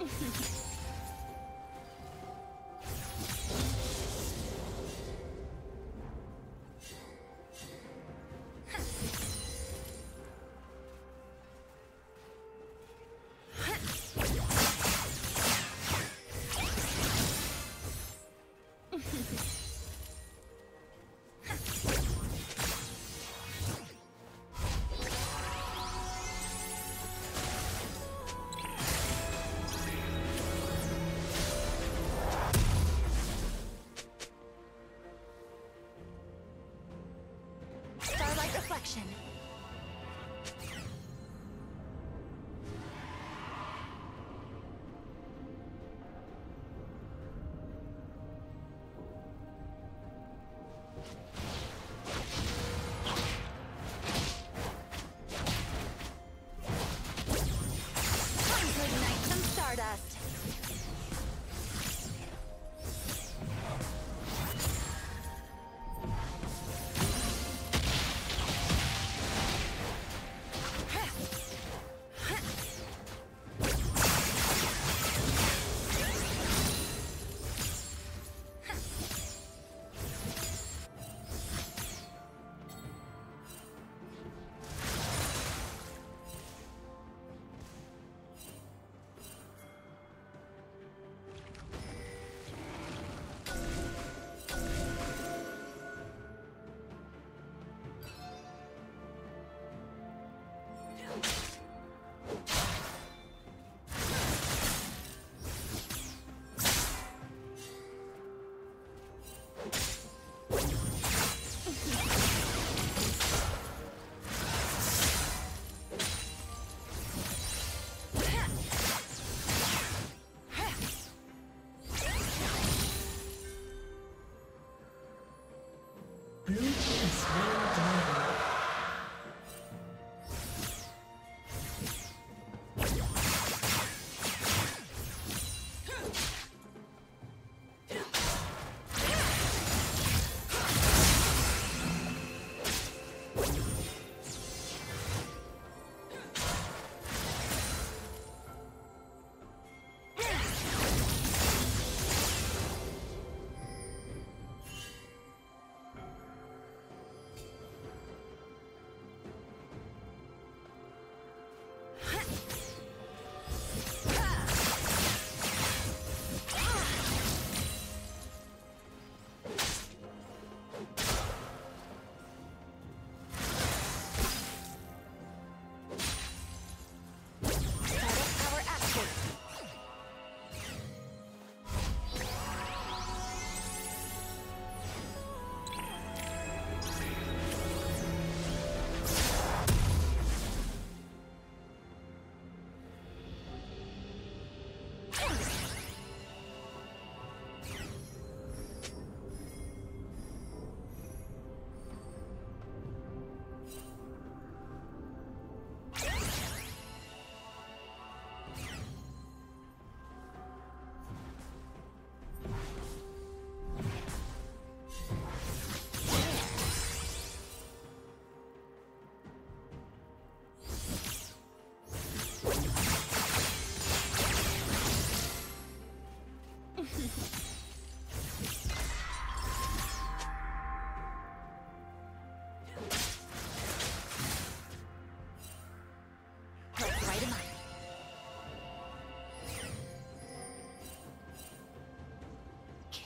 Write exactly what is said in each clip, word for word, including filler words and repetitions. Reflection. Ignite some stardust.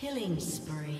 Killing spree.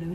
Blue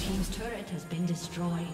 Team's turret has been destroyed.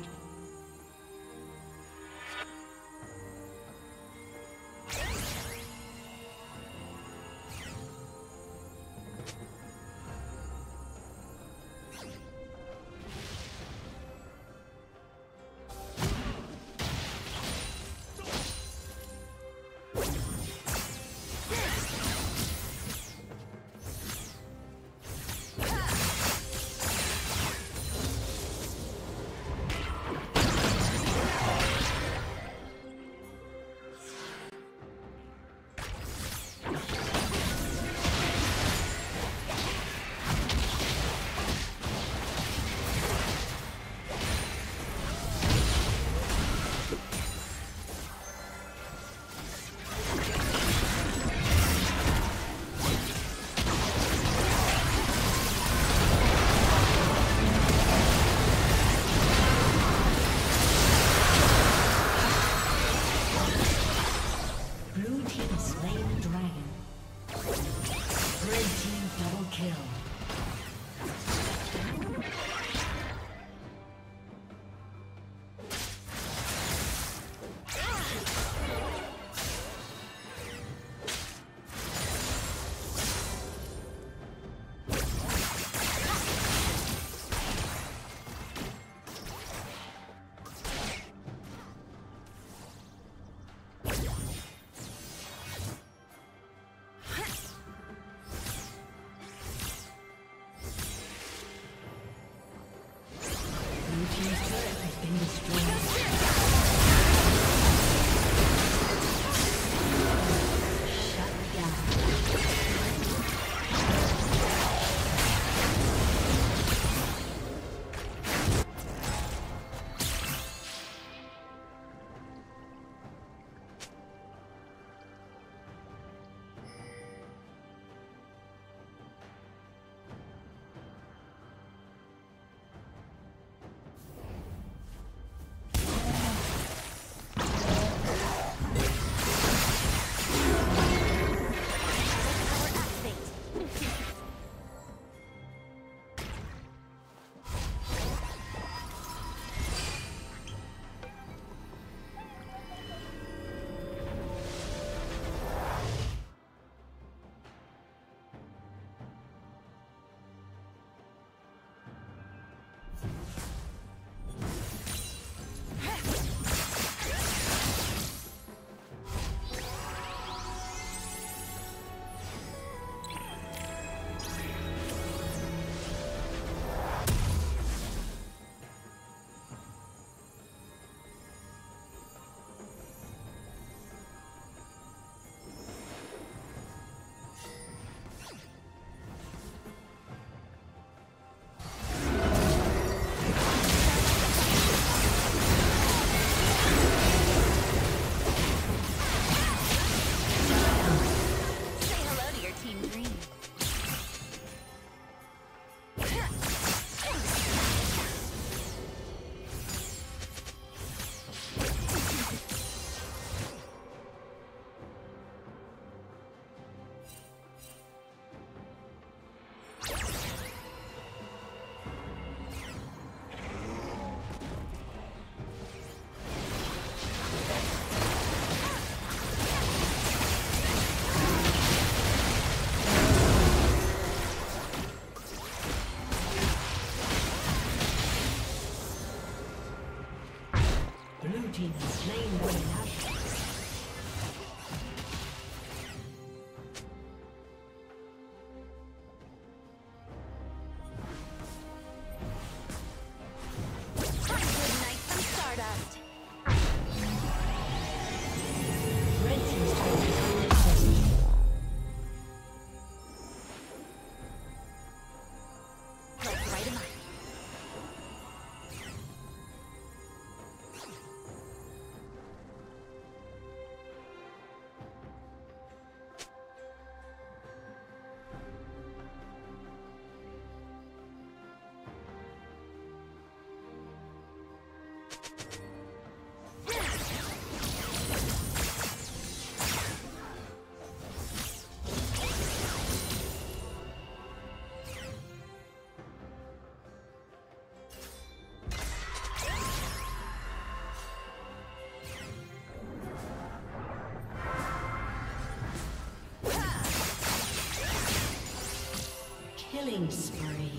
Killing spree.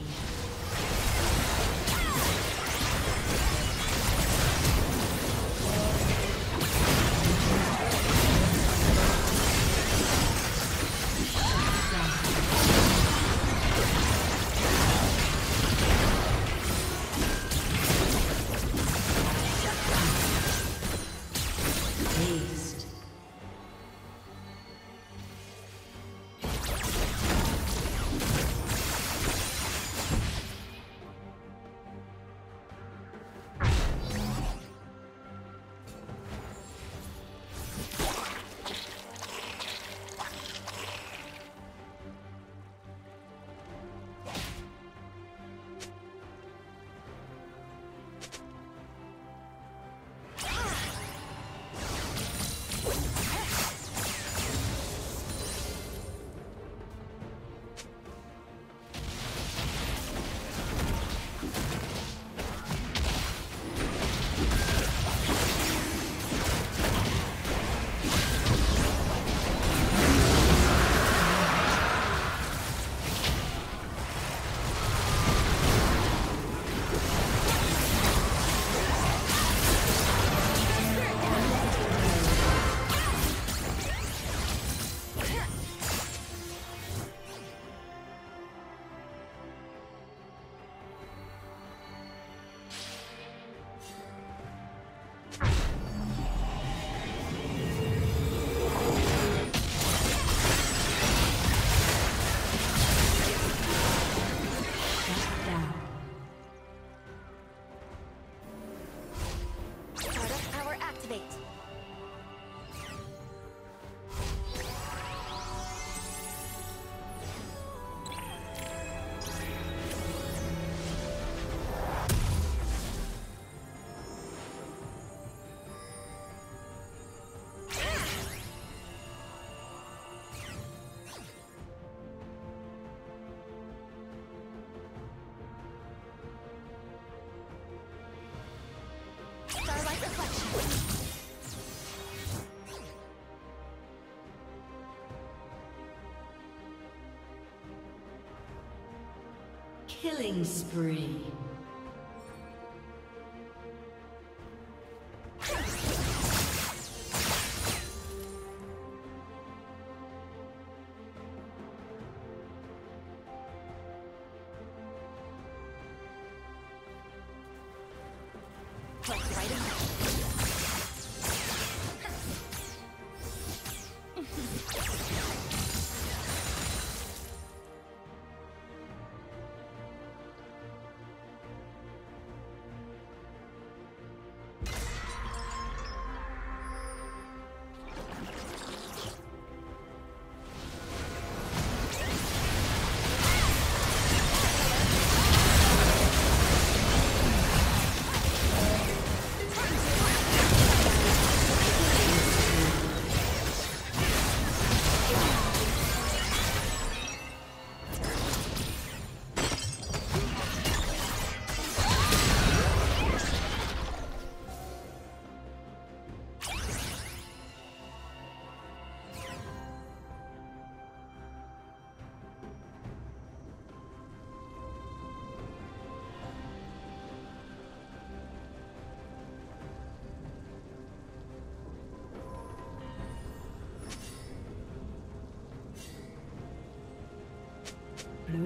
Killing spree. Blue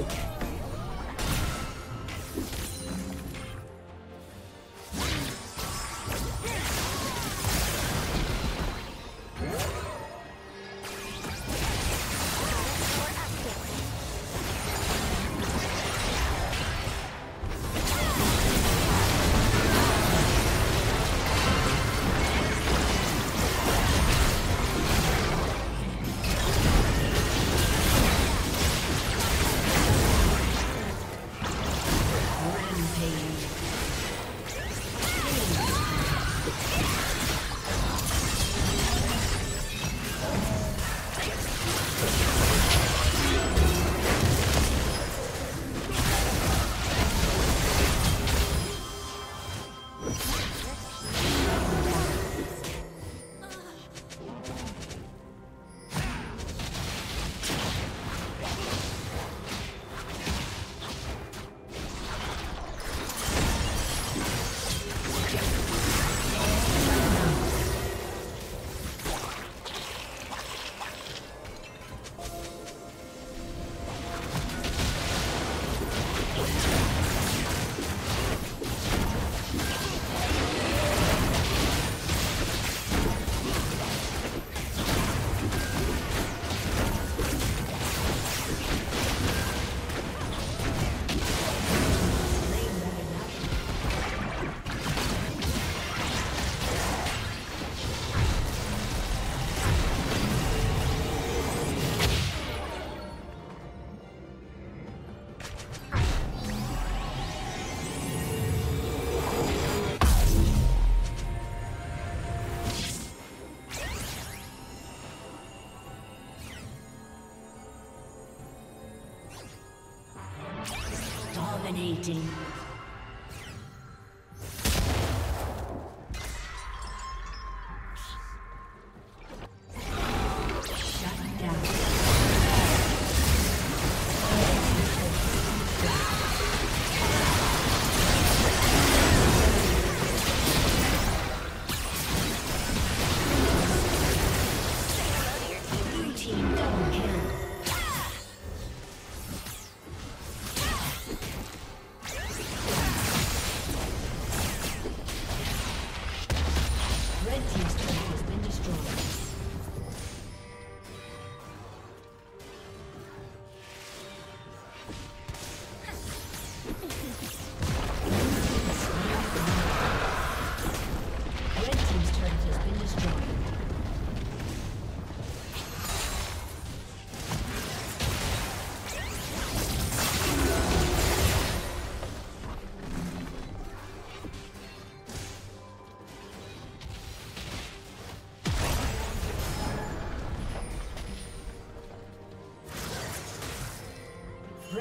Okay. Dominating.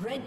Red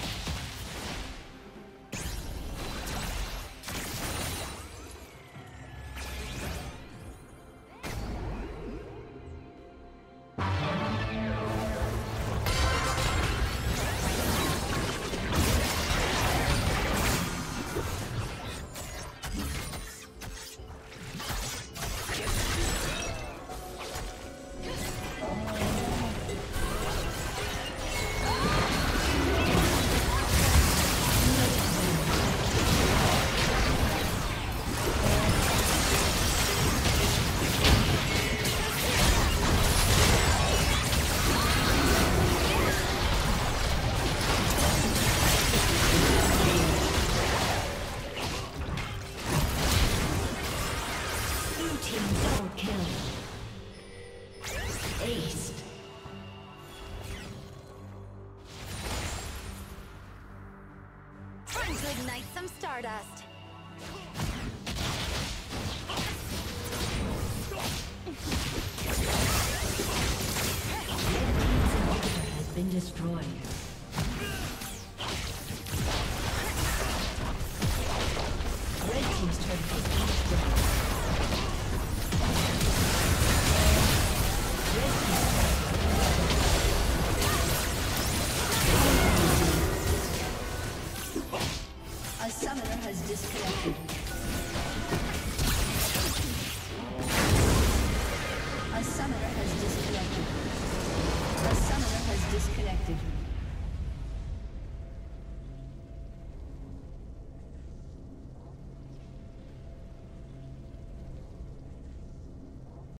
Stardust. Has been destroyed. Disconnected.